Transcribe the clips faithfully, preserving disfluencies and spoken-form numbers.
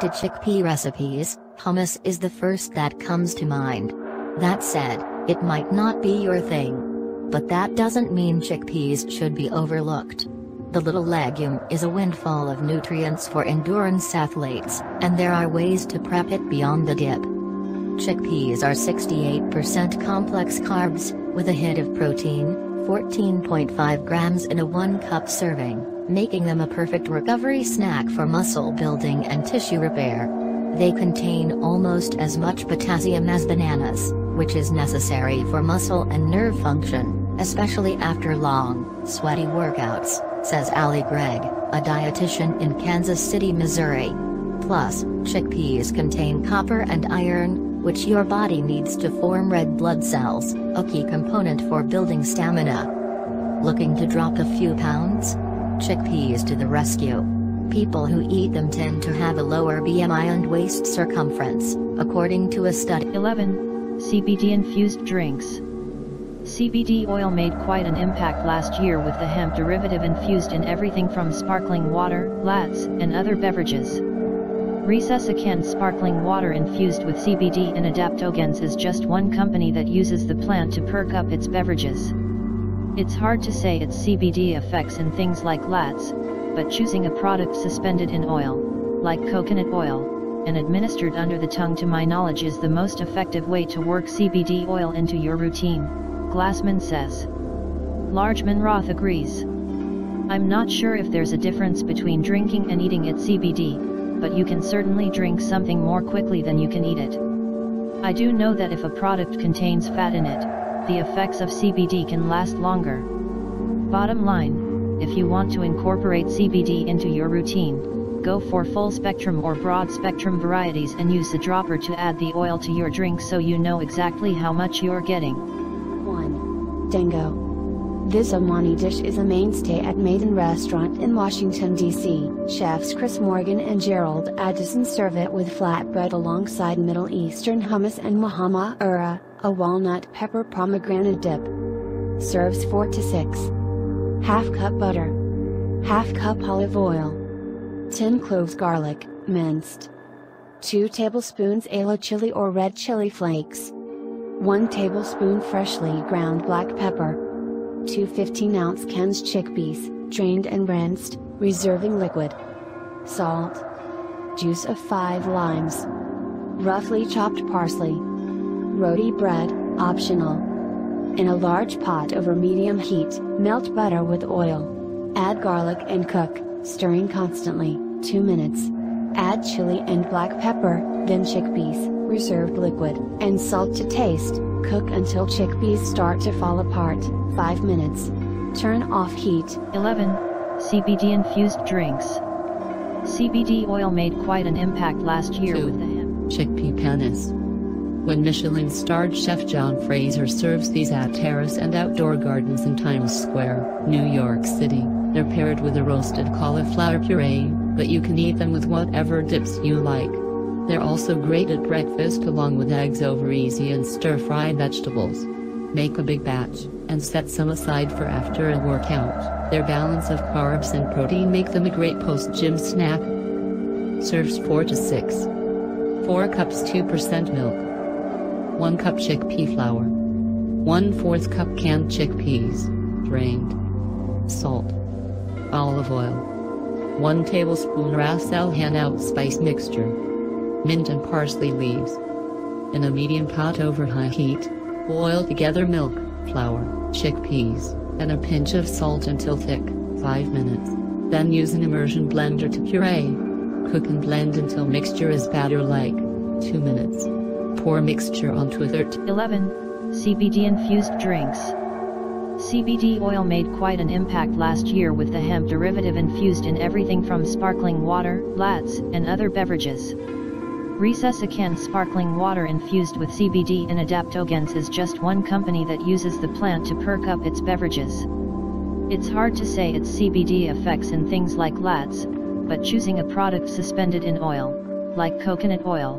comes to chickpea recipes, hummus is the first that comes to mind. That said, it might not be your thing. But that doesn't mean chickpeas should be overlooked. The little legume is a windfall of nutrients for endurance athletes, and there are ways to prep it beyond the dip. Chickpeas are sixty-eight percent complex carbs, with a hit of protein, fourteen point five grams in a one cup serving, making them a perfect recovery snack for muscle building and tissue repair. They contain almost as much potassium as bananas, which is necessary for muscle and nerve function, especially after long, sweaty workouts, says Ali Gregg, a dietitian in Kansas City, Missouri. Plus, chickpeas contain copper and iron, which your body needs to form red blood cells, a key component for building stamina. Looking to drop a few pounds? Chickpeas to the rescue. People who eat them tend to have a lower B M I and waist circumference, according to a study. eleven. C B D-infused drinks. C B D oil made quite an impact last year with the hemp derivative infused in everything from sparkling water, lattes, and other beverages. Recess, a canned sparkling water infused with C B D, and adaptogens is just one company that uses the plant to perk up its beverages. It's hard to say its C B D effects in things like lattes, but choosing a product suspended in oil, like coconut oil, and administered under the tongue, to my knowledge, is the most effective way to work C B D oil into your routine, Glassman says. Largeman-Roth agrees. I'm not sure if there's a difference between drinking and eating its C B D, but you can certainly drink something more quickly than you can eat it. I do know that if a product contains fat in it, the effects of C B D can last longer. Bottom line, if you want to incorporate C B D into your routine, go for full spectrum or broad spectrum varieties and use a dropper to add the oil to your drink so you know exactly how much you're getting. Dango. This Omani dish is a mainstay at Maiden Restaurant in Washington, D C Chefs Chris Morgan and Gerald Addison serve it with flatbread alongside Middle Eastern hummus and mahama ura, a walnut pepper pomegranate dip. Serves four to six. half cup butter. half cup olive oil. ten cloves garlic, minced. two tablespoons Aleppo chili or red chili flakes. one tablespoon freshly ground black pepper. two fifteen ounce cans chickpeas, drained and rinsed, reserving liquid. Salt. Juice of five limes. Roughly chopped parsley. Roti bread, optional. In a large pot over medium heat, melt butter with oil. Add garlic and cook, stirring constantly, two minutes. Add chili and black pepper, then chickpeas, reserved liquid, and salt to taste. Cook until chickpeas start to fall apart, five minutes. Turn off heat. eleven. C B D-infused drinks. C B D oil made quite an impact last year with the hemp. Chickpea pennies. When Michelin-starred chef John Fraser serves these at Terrace and outdoor gardens in Times Square, New York City, they're paired with a roasted cauliflower puree, but you can eat them with whatever dips you like. They're also great at breakfast along with eggs over easy and stir-fried vegetables. Make a big batch, and set some aside for after a workout. Their balance of carbs and protein make them a great post-gym snack. Serves four to six. four cups two percent milk. one cup chickpea flour. one fourth cup canned chickpeas, drained. Salt. Olive oil. one tablespoon ras el hanout spice mixture. Mint and parsley leaves. In a medium pot over high heat, boil together milk, flour, chickpeas, and a pinch of salt until thick, five minutes. Then use an immersion blender to puree. Cook and blend until mixture is batter-like, two minutes. Pour mixture onto a third. eleven. C B D-infused drinks. C B D oil made quite an impact last year with the hemp derivative infused in everything from sparkling water, lattes, and other beverages. Recess, a canned sparkling water infused with C B D and adaptogens, is just one company that uses the plant to perk up its beverages. It's hard to say its C B D effects in things like lattes, but choosing a product suspended in oil, like coconut oil,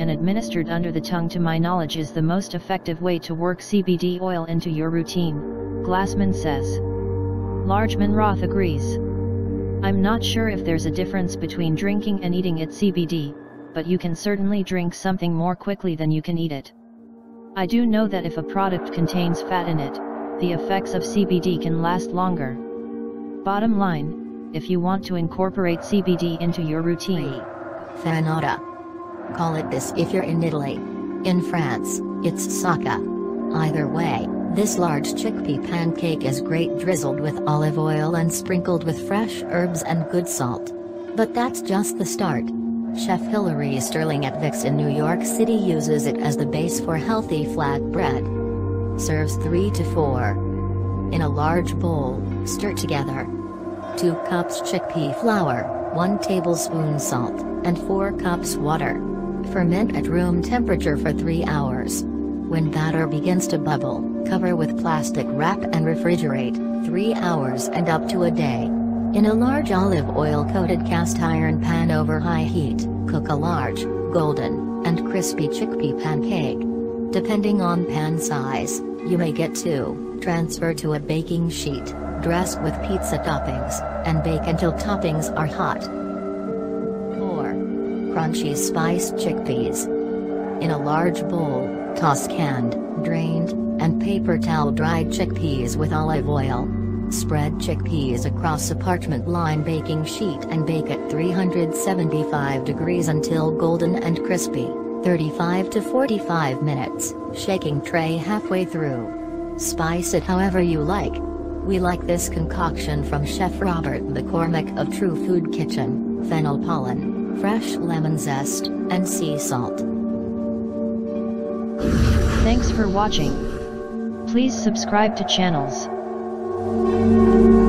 and administered under the tongue, to my knowledge, is the most effective way to work C B D oil into your routine, Glassman says. Largeman-Roth agrees. I'm not sure if there's a difference between drinking and eating its C B D, but you can certainly drink something more quickly than you can eat it. I do know that if a product contains fat in it, the effects of C B D can last longer. Bottom line, if you want to incorporate C B D into your routine. Farinata. Call it this if you're in Italy. In France, it's sacca. Either way, this large chickpea pancake is great drizzled with olive oil and sprinkled with fresh herbs and good salt. But that's just the start. Chef Hillary Sterling at Vic's in New York City uses it as the base for healthy flatbread. Serves three to four. In a large bowl, stir together two cups chickpea flour, one tablespoon salt, and four cups water. Ferment at room temperature for three hours. When batter begins to bubble, cover with plastic wrap and refrigerate, three hours and up to a day. In a large olive oil-coated cast iron pan over high heat, cook a large, golden, and crispy chickpea pancake. Depending on pan size, you may get two. Transfer to a baking sheet, dress with pizza toppings, and bake until toppings are hot. four. Crunchy spiced chickpeas. In a large bowl, toss canned, drained, and paper towel dried chickpeas with olive oil. Spread chickpeas across a parchment-lined baking sheet and bake at three hundred seventy-five degrees until golden and crispy, thirty-five to forty-five minutes, shaking tray halfway through. Spice it however you like. We like this concoction from Chef Robert McCormick of True Food Kitchen, fennel pollen, fresh lemon zest, and sea salt. Thanks for watching. Please subscribe to channels. Thank you.